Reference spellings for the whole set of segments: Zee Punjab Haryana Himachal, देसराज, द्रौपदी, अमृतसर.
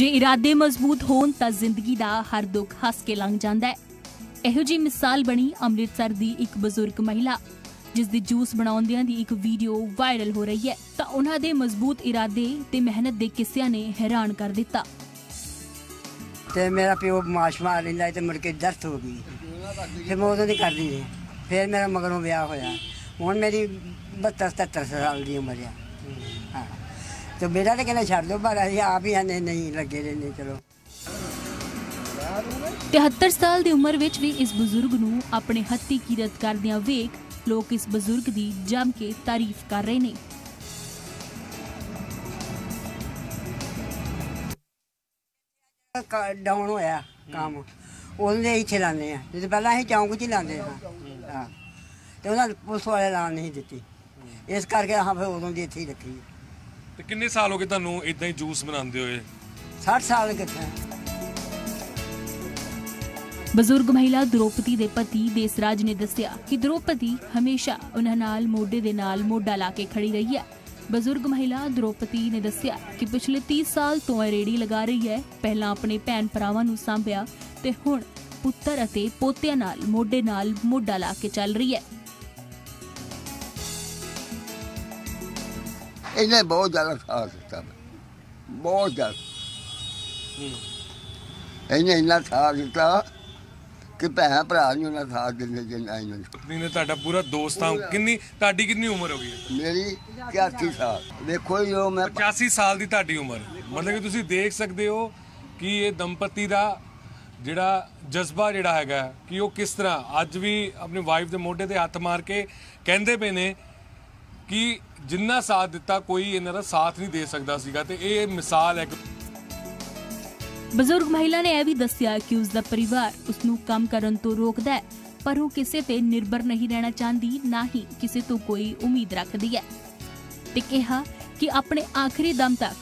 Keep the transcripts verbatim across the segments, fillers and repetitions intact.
जे इरादे मजबूत होन तां जिंदगी दा हर दुख हस के लंघ जांदा है। इहो जी मिसाल बनी अमृतसर दी एक बजुर्ग महिला जिस दी जूस बनाउंदियां दी एक वीडियो वायरल हो रही है तां उन्हां दे मजबूत इरादे ते मेहनत दे किस्सियां ने हैरान कर दित्ता। ते मेरा पिओ माशमा लिंदा ते मुड़ के दर्द हो गई ते मैं उदों दी करदी है फिर मेरा मगरों ब्याह होया हुण मेरी बहत्तर सत्तर साल दी उमर है। हां तो मेरा ते कहना छड़ दो पर आप ही नहीं नहीं लगे रहने चलो। तिहत्तर साल दी उमर विच भी इस बुजुर्ग नूं अपने हत्थी कीरत करदियां वेख लोग इस बुजुर्ग दी जम के तारीफ कर रहे ने। डाउन होया काम उन्हें ही चलाने हैं जिस पहला ही चौंक ही लाने हैं। हाँ तो उन्हें पुलिस वाले लान नहीं देती इस करके हाँ फिर उन्होंने दी थी रखी। तो कितने सालों के तनु इतना ही जूस बनाते हुए साठ साल के थे। बजुर्ग महिला द्रौपदी दे पति देसराज ने दस्सिया कि द्रौपदी हमेशा उन्हां नाल मोढे दे नाल मोढा ला के खड़ी रही है। बजुर्ग महिला द्रौपदी ने दस्सिया कि पिछले तीस साल तो रेड़ी लगा रही है। पहला अपने भैन भरावां नूं सांभिया ते हुण पुत्तर अते पोतियां नाल मोढे नाल मोढा ला के चल रही है। इन्हें बहुत ज्यादा साथ दिता बहुत ज्यादा इन्हें इन्ना साथ दिता कि भैन भरा नहीं उन्हें साथ देंगे जे ना इन्हें पत्नी ने ताड़ा पूरा दोस्त हां। कितनी ताड़ी कितनी उम्र हो गई है? मेरी पचासी साल। देखो यो मैं पचासी साल दी ताड़ी उम्र मतलब कि तुसी देख सकदे हो कि ये दंपति दा जिहड़ा जज्बा जिहड़ा हैगा कि वो किस तरह अज भी अपनी वाइफ दे मोढे ते हथ मार के कहंदे पे ने कि जिन्ना साथ दिता कोई इन्हां दा साथ नहीं दे सकदा सीगा ते ये मिसाल है। बजुर्ग महिला ने यह भी दस्सिया कि उसका परिवार उसनूं काम करन तो रोकदा है पर वो किसी ते निर्भर नहीं रहना चाहती ना ही किसी तो कोई उम्मीद रखती है ते कहा कि अपने आखिरी दम तक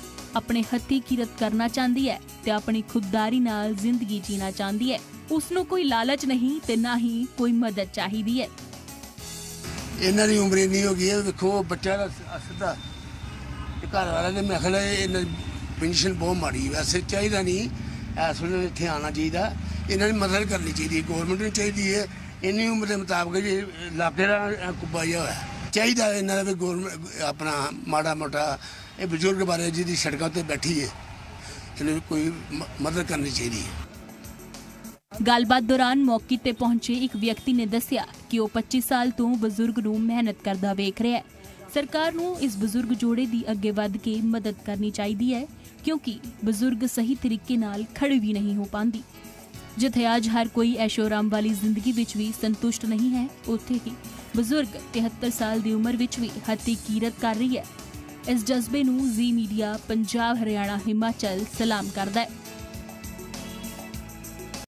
अपने हत्थी किरत करना चाहती है ते अपनी खुददारी नाल जिंदगी जीना चाहती है। उसनूं कोई लालच नहीं ते ना ही कोई मदद चाहिदी है। इन्हां दी उम्र इन्नी हो गई है देखो बच्चा दा घर वाला ते मैं खले इन्हां पेंशन बहुत माड़ी वैसे चाहिए नहीं इस वे इतने आना चाहिए इन्होंने मदद करनी चाहिए गौरमेंट ने चाहिए है इन्नी उम्र के मुताबिक लापे का कुब्बा जो है चाहिए इन्होंने भी गौरमेंट अपना माड़ा मोटा बजुर्ग बारे जी सड़क पर बैठी है इन्हें कोई मदद करनी चाहिए। गलबात दौरान मौके पर पहुंचे एक व्यक्ति ने दस्सिया कि वह पच्चीस साल तो बजुर्ग नूं मेहनत करदा वेख रहा है। सरकार नूं इस बजुर्ग जोड़े दी अगे वध के मदद करनी चाहिए है क्योंकि बजुर्ग सही तरीके नाल खड़े भी नहीं हो पाती। जिथे आज हर कोई ऐशोराम वाली जिंदगी विच भी संतुष्ट नहीं है उत्थे ही बजुर्ग तिहत्तर साल दी उम्र विच भी हत्ती कीरत कर रही है। इस जज्बे नूं जी मीडिया पंजाब हरियाणा हिमाचल सलाम करदा है।